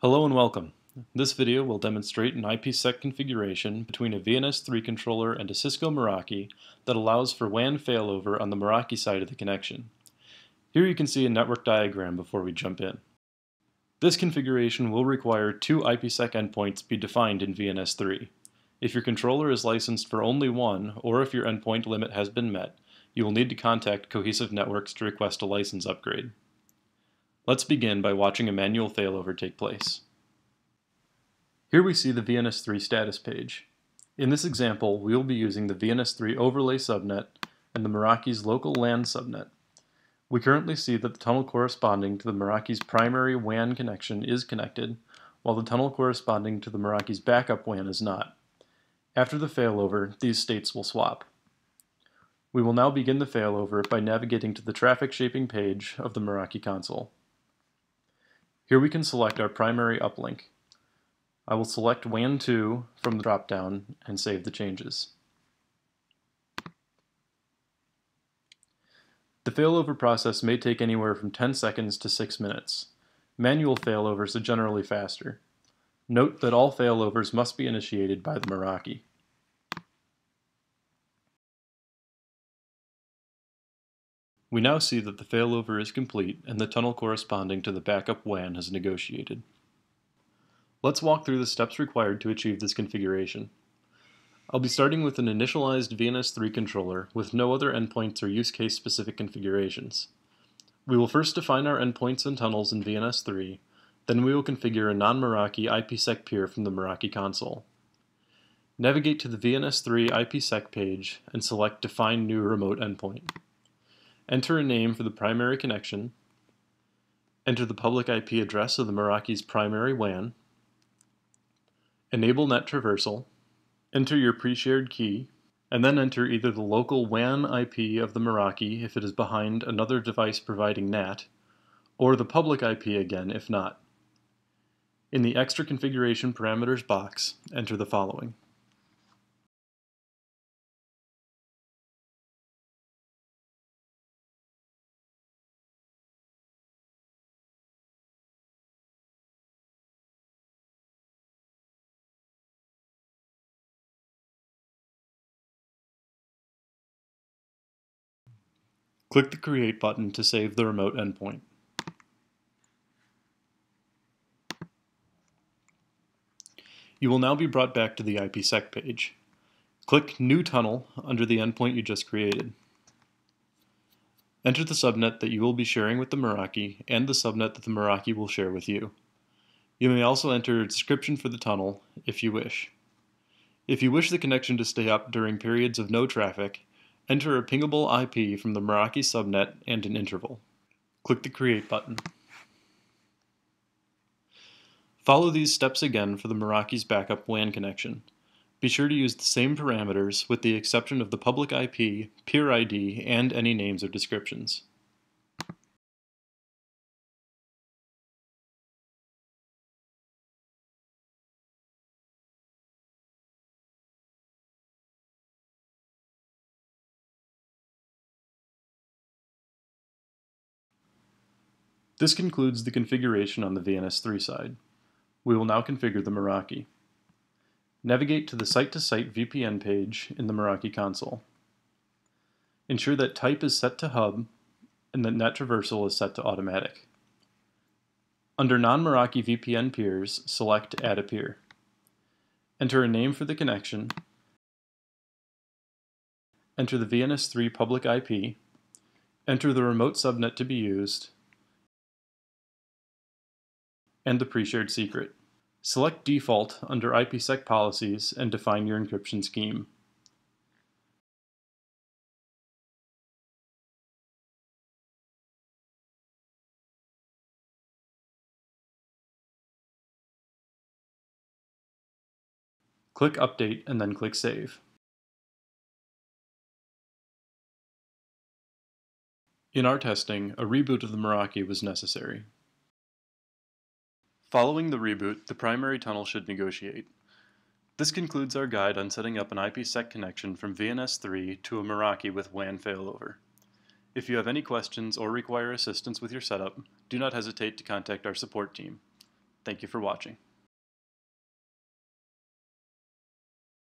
Hello and welcome. This video will demonstrate an IPsec configuration between a VNS3 controller and a Cisco Meraki that allows for WAN failover on the Meraki side of the connection. Here you can see a network diagram before we jump in. This configuration will require two IPsec endpoints be defined in VNS3. If your controller is licensed for only one, or if your endpoint limit has been met, you will need to contact Cohesive Networks to request a license upgrade. Let's begin by watching a manual failover take place. Here we see the VNS3 status page. In this example, we will be using the VNS3 overlay subnet and the Meraki's local LAN subnet. We currently see that the tunnel corresponding to the Meraki's primary WAN connection is connected, while the tunnel corresponding to the Meraki's backup WAN is not. After the failover, these states will swap. We will now begin the failover by navigating to the traffic shaping page of the Meraki console. Here we can select our primary uplink. I will select WAN 2 from the drop-down and save the changes. The failover process may take anywhere from 10 seconds to 6 minutes. Manual failovers are generally faster. Note that all failovers must be initiated by the Meraki. We now see that the failover is complete and the tunnel corresponding to the backup WAN has negotiated. Let's walk through the steps required to achieve this configuration. I'll be starting with an initialized VNS3 controller with no other endpoints or use case specific configurations. We will first define our endpoints and tunnels in VNS3, then we will configure a non-Meraki IPsec peer from the Meraki console. Navigate to the VNS3 IPsec page and select Define New Remote Endpoint. Enter a name for the primary connection, enter the public IP address of the Meraki's primary WAN, enable net traversal, enter your pre-shared key, and then enter either the local WAN IP of the Meraki if it is behind another device providing NAT, or the public IP again if not. In the extra configuration parameters box, enter the following. Click the Create button to save the remote endpoint. You will now be brought back to the IPsec page. Click New Tunnel under the endpoint you just created. Enter the subnet that you will be sharing with the Meraki and the subnet that the Meraki will share with you. You may also enter a description for the tunnel if you wish. If you wish the connection to stay up during periods of no traffic, enter a pingable IP from the Meraki subnet and an interval. Click the Create button. Follow these steps again for the Meraki's backup WAN connection. Be sure to use the same parameters with the exception of the public IP, peer ID, and any names or descriptions. This concludes the configuration on the VNS3 side. We will now configure the Meraki. Navigate to the Site-to-Site VPN page in the Meraki console. Ensure that type is set to hub and that net traversal is set to automatic. Under non-Meraki VPN peers, select Add a Peer. Enter a name for the connection. Enter the VNS3 public IP. Enter the remote subnet to be used, and the pre-shared secret. Select Default under IPsec Policies and define your encryption scheme. Click Update and then click Save. In our testing, a reboot of the Meraki was necessary. Following the reboot, the primary tunnel should negotiate. This concludes our guide on setting up an IPsec connection from VNS3 to a Meraki with WAN failover. If you have any questions or require assistance with your setup, do not hesitate to contact our support team. Thank you for watching.